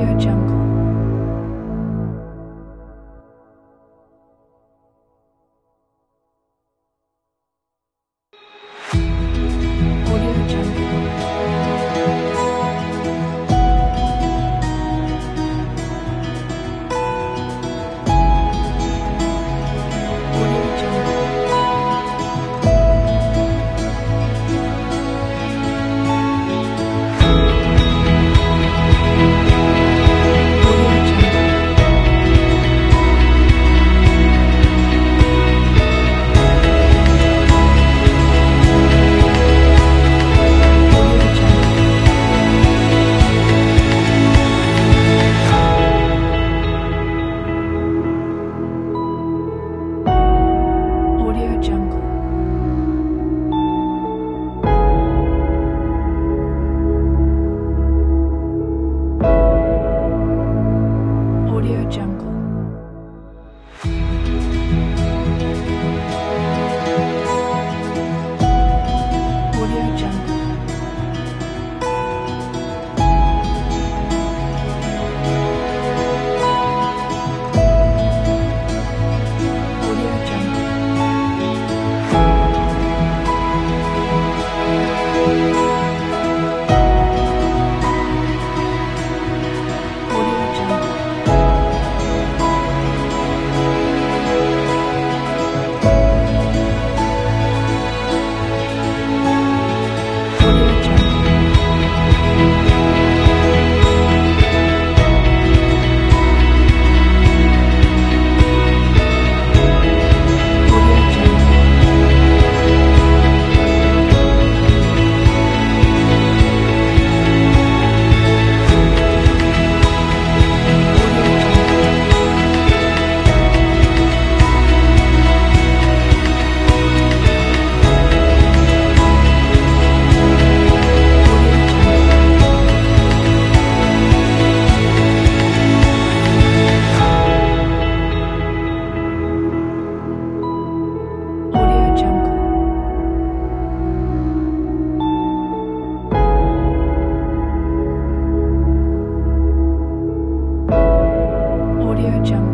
Audio Jungle. Audio Jungle.